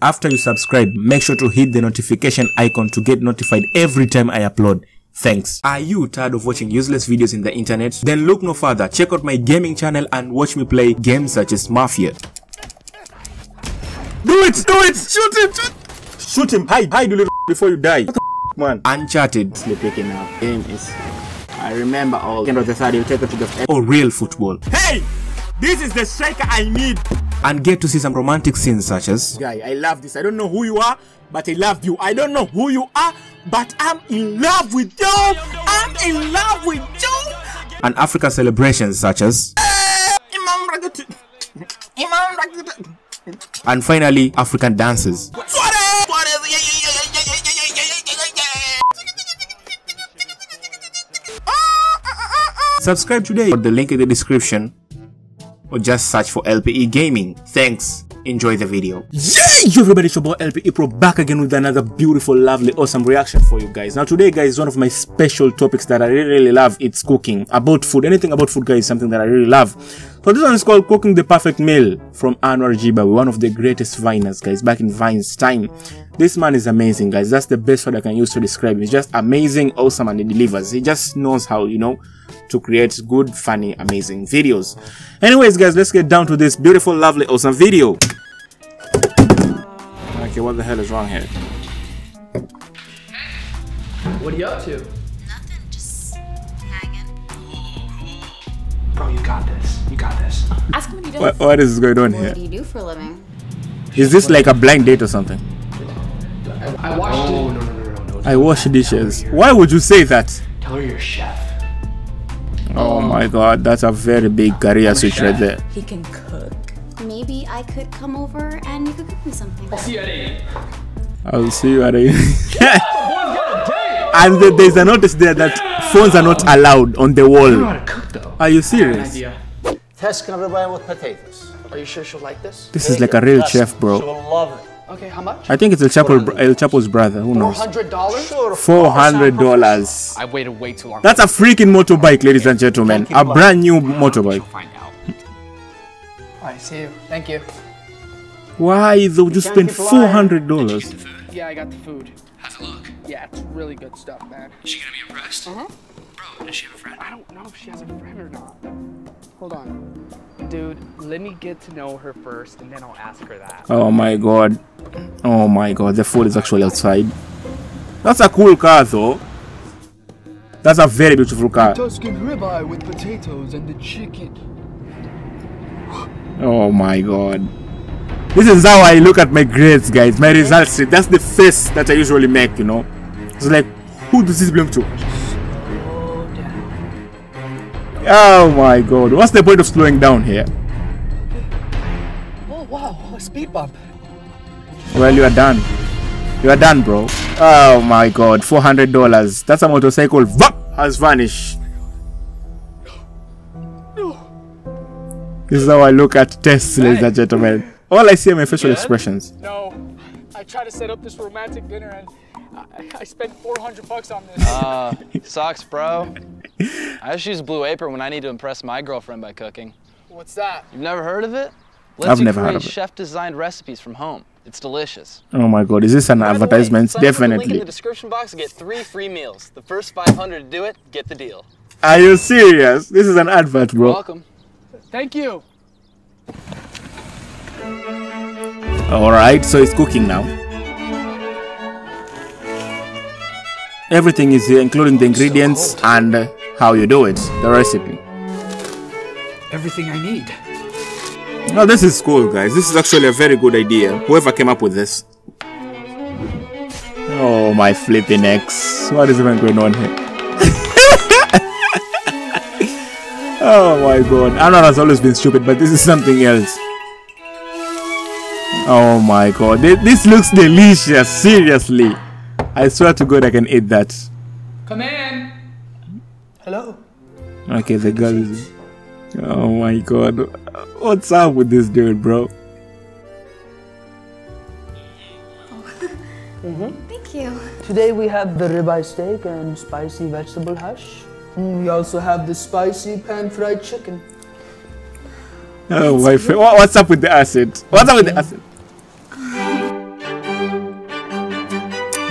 After you subscribe, make sure to hit the notification icon to get notified every time I upload. Thanks. Are you tired of watching useless videos in the internet? Then look no further. Check out my gaming channel and watch me play games such as Mafia. Do it! Do it! Shoot him! Shoot him! Hide little before you die. What the man? Uncharted. Picking up. Game is... I remember all. End of the side, you take it to the... Or real football. Hey! This is the shaker I need. And get to see some romantic scenes such as... Guy, I love this. I don't know who you are, but I love you. I don't know who you are, but I'm in love with you. I'm in love with you. And African celebrations such as... And finally, African dances. Subscribe today at the link in the description, or just search for LPE Gaming. Thanks. Enjoy the video. Yay! Yo everybody, it's your boy LPE Pro back again with another beautiful, lovely, awesome reaction for you guys. Now today guys, one of my special topics that I really love, it's cooking. About food, anything about food guys, something that I really love. So this one is called Cooking the Perfect Meal from Anwar Jibawi, one of the greatest viners guys, back in Vine's time. This man is amazing guys, that's the best word I can use to describe him. He's just amazing, awesome, and he delivers. He just knows how, you know, to create good, funny, amazing videos. Anyways guys, let's get down to this beautiful, lovely, awesome video. Okay, what the hell is wrong here? What are you up to? Nothing, just hanging. Bro, you got this. You got this. Ask him what he does. What is going on here? What do you do for a living? Is this like a blind date or something? I wash dishes. Oh, no. I wash dishes. Why would you say that? Tell her you're a chef. Oh my god, that's a very big career switch right there. He can cook. Maybe I could come over and you could cook me something. I'll see you at 8. I'll see you at 8. And there's a notice there that phones are not allowed on the wall. I don't know how to cook though. Are you serious? Testing everybody with potatoes. Are you sure she'll like this? This is like a real chef, bro. She'll love it. Okay, how much? I think it's El Chapo's brother. Who knows? $400. I waited way too long. That's a freaking motorbike, ladies and gentlemen. A brand new motorbike. I see you. Thank you. Why would you spend $400? Yeah, I got the food. How's it look? Yeah, it's really good stuff, man. Is she gonna be impressed? Bro, does she have a friend? I don't know if she has a friend or not. Hold on. Dude, let me get to know her first, and then I'll ask her that. Oh my god. Oh my god, the food is actually outside. That's a cool car though. That's a very beautiful car. Tuscan ribeye with potatoes and the chicken. Oh my god. This is how I look at my grades guys, my results. That's the face that I usually make, you know. It's like, who does this belong to? Oh my god, what's the point of slowing down here? Oh wow, a speed bump. Well, you are done. You are done, bro. Oh my god, $400. That's a motorcycle. Vap has vanished. This is how I look at tests, ladies and gentlemen. All I see are my facial expressions. No, I try to set up this romantic dinner and I spent $400 on this. Sucks, bro. I just use Blue Apron when I need to impress my girlfriend by cooking. What's that? You've never heard of it? I've never heard of it. Lets you create chef-designed recipes from home. It's delicious. Oh my god, is this an advertisement? Definitely. Click in the description box and get 3 free meals. The first 500 to do it, get the deal. Are you serious? This is an advert, bro. You're welcome. Thank you. Alright, so it's cooking now. Everything is here, including the ingredients and how you do it, the recipe. Everything I need. Oh, this is cool, guys. This is actually a very good idea. Whoever came up with this. Oh, my flipping ex. What is even going on here? Oh my god, Anwar has always been stupid, but this is something else. Oh my god, this looks delicious, seriously. I swear to god I can eat that. Come in. Hello. Okay, the girl is... Oh my god, what's up with this dude, bro? Thank you. Today we have the ribeye steak and spicy vegetable hash. We also have the spicy pan-fried chicken. Oh, my friend. What's up with the acid? What's up with the acid?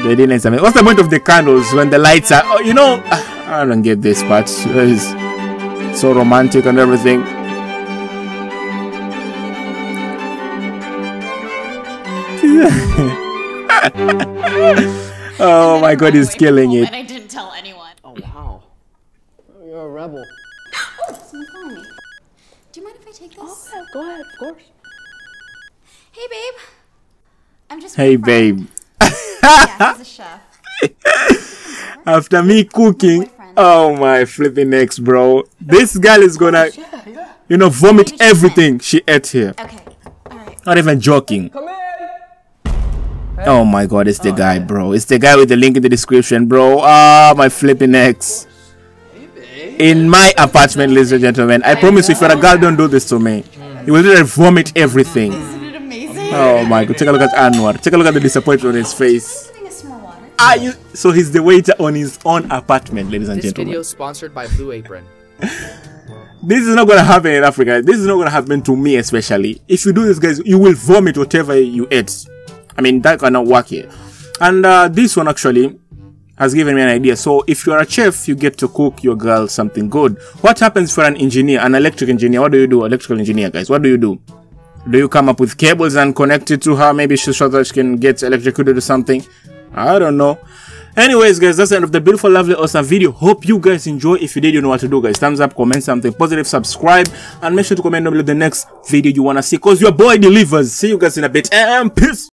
They didn't answer me. What's the point of the candles when the lights are... Oh, you know, I don't get this part. It's so romantic and everything. Oh my god, he's killing it. And I didn't tell anyone. Oh wow. You're a rebel. Oh, someone calling me. Do you mind if I take this? Oh, go ahead, of course. Hey babe. I'm just Hey babe. Yeah, he's a chef. After me cooking. Oh my flipping ex, bro. This girl is gonna you know, vomit everything she ate here. Okay. All right. Not even joking. Come here. Oh my god, it's the guy, bro. It's the guy with the link in the description, bro. Ah, my flipping ex. In my apartment, ladies and gentlemen. I promise you, if you're a girl, don't do this to me. You will literally vomit everything. Isn't it amazing? Oh my god, take a look at Anwar. Take a look at the disappointment on his face. Ah, you, so he's the waiter on his own apartment, ladies and gentlemen. This video is sponsored by Blue Apron. This is not gonna happen in Africa. This is not gonna happen to me, especially. If you do this, guys, you will vomit whatever you ate. I mean, that cannot work here. And this one actually has given me an idea. So if you are a chef, you get to cook your girl something good. What happens for an engineer, an electric engineer? What do you do, electrical engineer, guys? What do you do? Do you come up with cables and connect it to her? Maybe so that she can get electrocuted or something. I don't know. Anyways, guys, that's the end of the beautiful, lovely, awesome video. Hope you guys enjoy. If you did, you know what to do, guys. Thumbs up, comment something positive, subscribe, and make sure to comment down below the next video you want to see, because your boy delivers. See you guys in a bit, and peace.